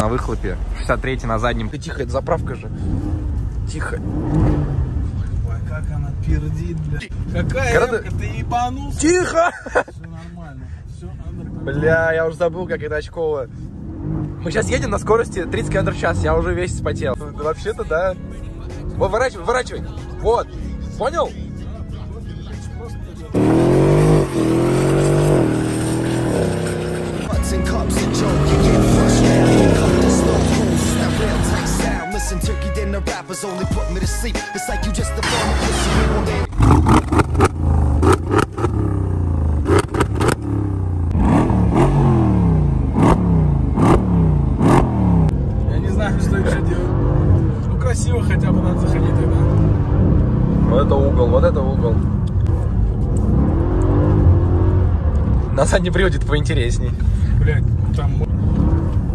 На выхлопе 63 на заднем. Тихо, это заправка же. Тихо. Как она пердит, блядь. Какая эмка, ты ебанулся? Тихо! Все нормально, все нормально. Бля, я уже забыл, как это очково. Мы сейчас едем на скорости 30 км в час, я уже весь вспотел. Вообще-то, да. Выворачивай, выворачивай. Вот, понял? Я не знаю, что еще делать. Ну красиво хотя бы надо заходить тогда. Вот это угол, вот это угол. На заднем приводе поинтересней. Блять, там...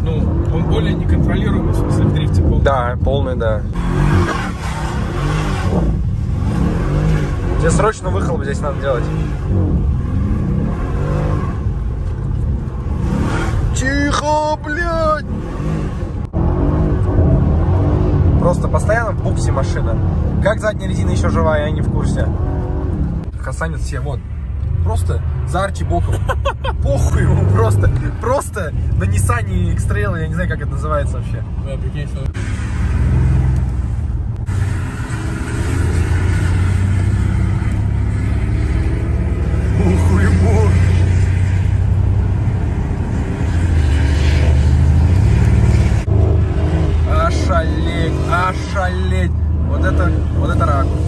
Ну, он более неконтролируемый, в смысле, в дрифте полный. Да, полный, да. Тебе срочно выхлоп здесь надо делать. Тихо, блядь! Просто постоянно в буксе машина. Как задняя резина еще живая, я не в курсе. Хасанят все, вот. Просто за Арчи боком. Похуй ему просто. Просто на Nissan X-Trail, я не знаю, как это называется вообще. Да, прикинь, что... Похуй ему. Ошалеть, ошалеть. Вот это ракурс.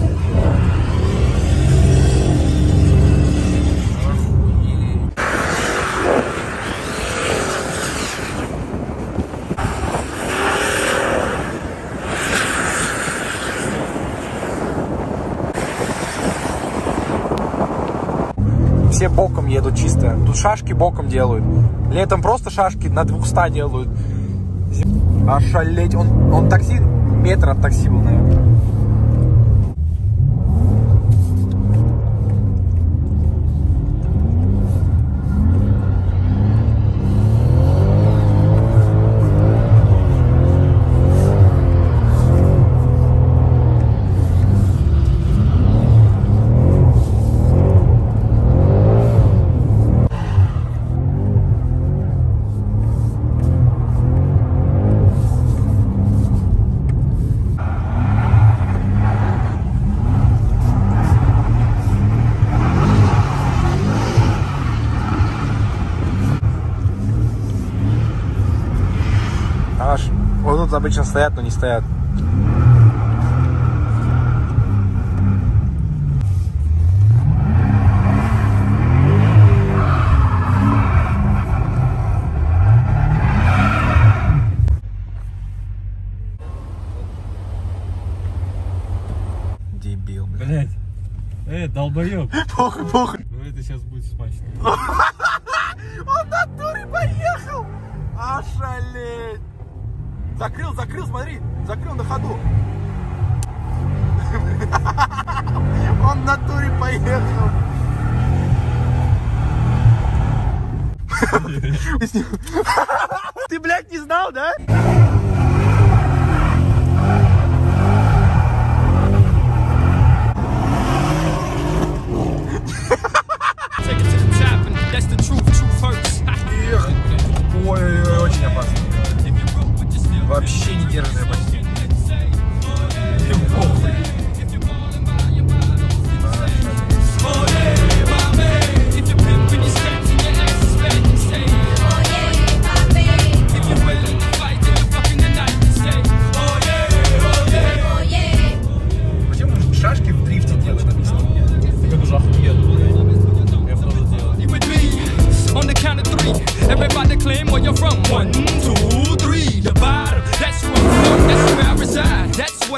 Все боком едут чисто. Тут шашки боком делают. Летом просто шашки на 200 делают. Ошалеть. Он такси, метр от такси был, наверное. Вот тут обычно стоят, но не стоят. Дебил, блядь. Долбоёб. Похуй, похуй. Ну это сейчас будет смачно. Он на туре поехал. Ошалеть. Закрыл, закрыл, смотри, закрыл на ходу. Он в натуре поехал. Ты, блядь, не знал, да? Ой, очень опасно. Вообще не держится почти. Почему шашки в дрифте делают? Это уже охуенно. Я тоже делал.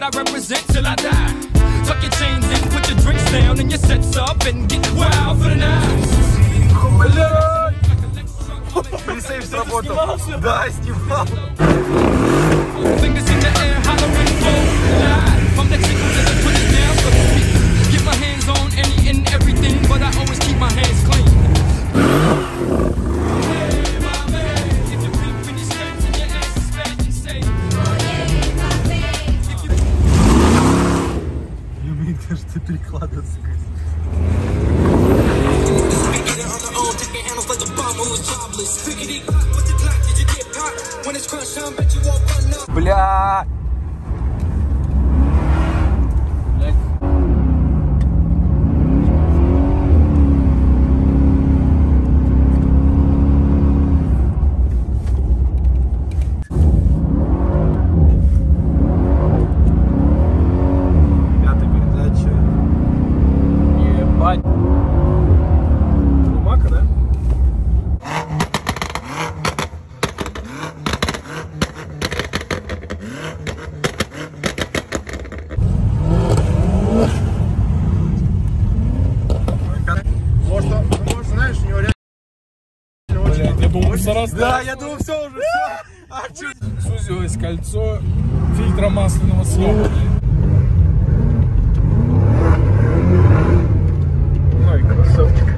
I represent till I die. Tuck your chains in, put your drinks down, and your sets up and get wild for the night. Пересейв сработал. Да, снимал. Fingers in the air, hollering for life. From the tickle to the put it down for the beat. Get my hands on any and everything, but I always keep my hands clean. Бля! Да, я думал, все уже. Сузилось кольцо фильтра масляного слоя. Ой, красавчик.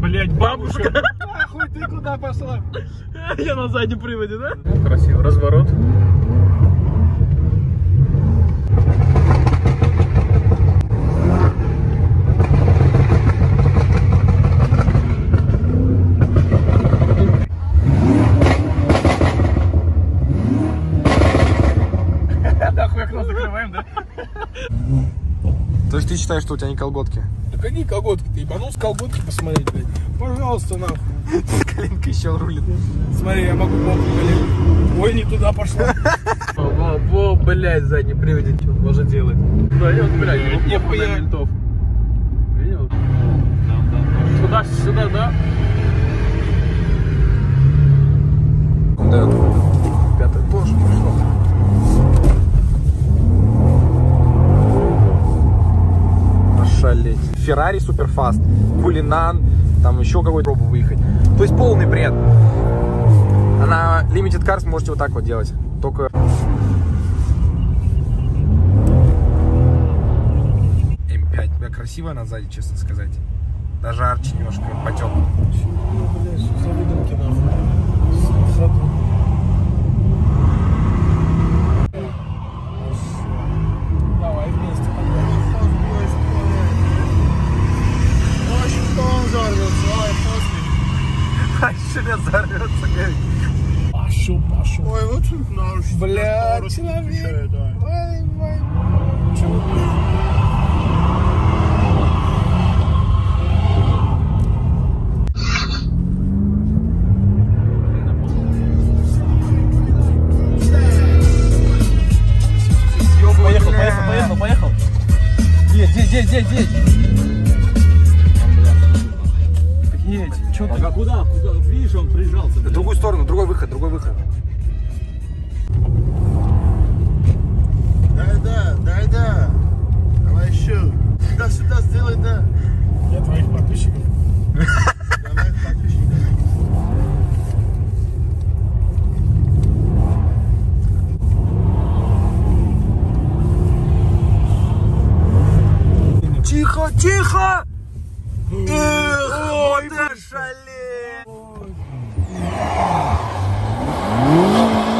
Блять, бабушка. Ахуй, ты куда пошла? Я на заднем приводе, да? Красиво, разворот. То есть ты считаешь, что у тебя не колготки? Да какие колготки? Ты ебанулся колготки посмотреть, блядь. Пожалуйста, нахуй. Коленка еще рулит. Смотри, я могу полку коленку. Ой, не туда пошла. Во, блядь, задний приводит, что можно делать. Да, я вот, блядь, не понял ментов. Видел? Сюда, сюда, да? Да. Пятый тоже пришел. Феррари суперфаст, Кулинан, там еще какой-то пробу выехать. То есть полный бред. На Limited Cars можете вот так вот делать. Только... М5, бля, красиво она сзади, честно сказать. Даже арчи немножко потек. Пошел. Ой, вот что нарушить. Бля, человек. Ой. Поехал. Едь. Едь. Че ты? Куда? Видишь, он прижался. В другую сторону, другой выход. Да. Давай еще. Сюда, сделай, да. Я твоих подписчиков. Давай подписчиков. Тихо! Эх, ой, ты шале!